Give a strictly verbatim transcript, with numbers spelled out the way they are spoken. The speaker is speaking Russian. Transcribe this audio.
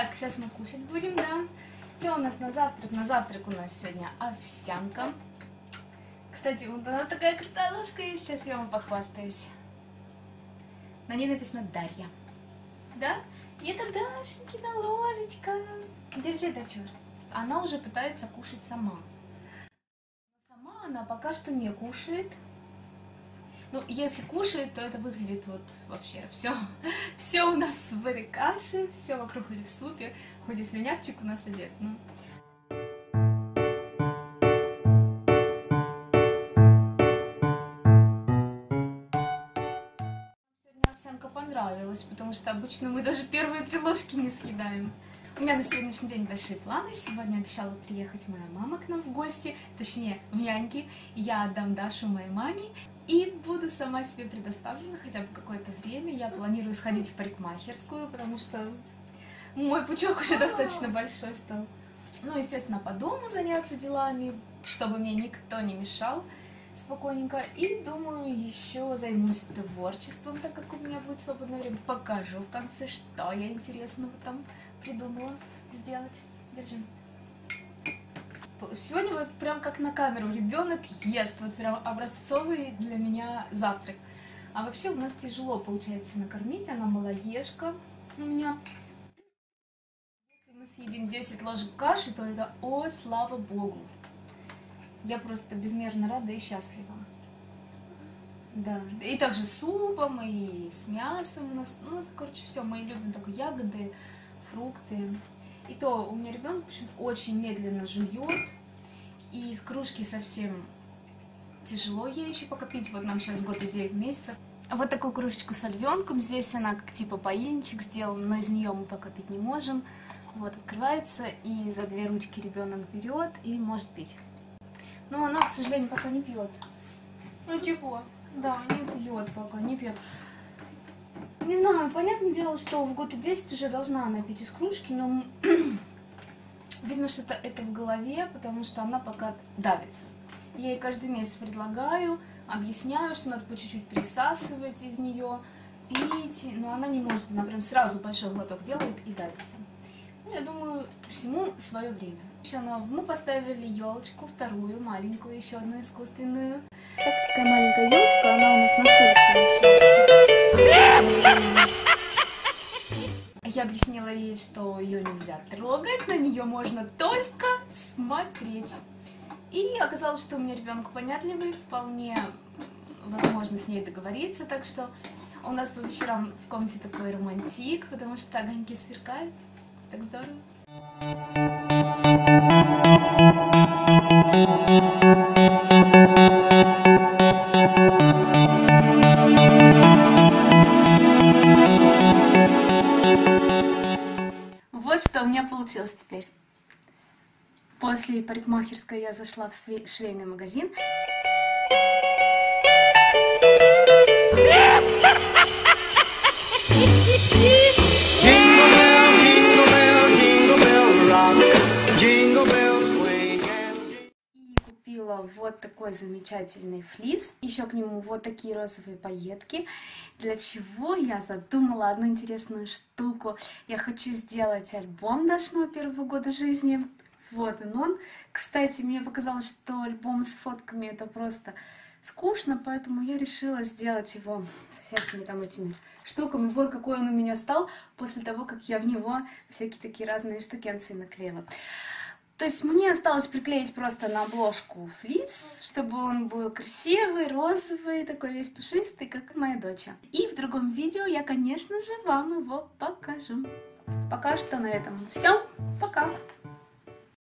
Так, сейчас мы кушать будем, да. Что у нас на завтрак? На завтрак у нас сегодня овсянка. Кстати, у нас такая крутая ложка есть, сейчас я вам похвастаюсь. На ней написано Дарья. Да? И это Дашенькина ложечка. Держи, дочур. Она уже пытается кушать сама. Сама она пока что не кушает. Ну, если кушает, то это выглядит вот вообще все. Все у нас в этой каше, все вокруг или в супе. Хоть и слюнявчик у нас одет, но... Сегодня овсянка понравилась, потому что обычно мы даже первые три ложки не съедаем. У меня на сегодняшний день большие планы. Сегодня обещала приехать моя мама к нам в гости, точнее в няньки. Я отдам Дашу моей маме и буду сама себе предоставлена хотя бы какое-то время. Я планирую сходить в парикмахерскую, потому что мой пучок уже достаточно большой стал. Ну, естественно, по дому заняться делами, чтобы мне никто не мешал спокойненько. И думаю, еще займусь творчеством, так как у меня будет свободное время. Покажу в конце, что я интересного там придумала сделать. Держи. Сегодня вот прям как на камеру ребенок ест, вот прям образцовый для меня завтрак. А вообще у нас тяжело получается накормить, она малоежка у меня. Если мы съедим десять ложек каши, то это о, слава богу. Я просто безмерно рада и счастлива. Да, и также с супом, и с мясом у нас, у нас, короче, все, мы любим такой ягоды, фрукты. И то у меня ребенок почему-то очень медленно жует, и из кружки совсем тяжело ей еще пока пить. Вот нам сейчас год и девять месяцев. Вот такую кружечку с львенком, здесь она как типа поильничек сделана, но из нее мы пока пить не можем. Вот открывается, и за две ручки ребенок берет и может пить. Но она, к сожалению, пока не пьет. Ну типа, да, не пьет пока, не пьет. Не знаю, понятное дело, что в год и десять уже должна она пить из кружки, но видно, что это в голове, потому что она пока давится. Я ей каждый месяц предлагаю, объясняю, что надо по чуть-чуть присасывать из нее, пить, но она не может, она прям сразу большой глоток делает и давится. Ну, я думаю, всему свое время. Еще она... мы поставили елочку вторую, маленькую, еще одну искусственную. Так, такая маленькая елочка, она у нас на столике получается. Я объяснила ей, что ее нельзя трогать, на нее можно только смотреть. И оказалось, что у меня ребенок понятливый, вполне возможно с ней договориться, так что у нас по вечерам в комнате такой романтик, потому что огоньки сверкают, так здорово. Что у меня получилось теперь. После парикмахерской я зашла в швейный магазин. И купила вот такой замечательный флис. Еще к нему вот такие розовые пайетки. Для чего я задумала одну интересную штуку. Я хочу сделать альбом нашего первого года жизни. Вот он он. Кстати, мне показалось, что альбом с фотками это просто скучно, поэтому я решила сделать его со всякими там этими штуками. Вот какой он у меня стал после того, как я в него всякие такие разные штукенцы наклеила. То есть мне осталось приклеить просто на обложку флис, чтобы он был красивый, розовый, такой весь пушистый, как моя доча. И в другом видео я, конечно же, вам его покажу. Пока что на этом все. Пока!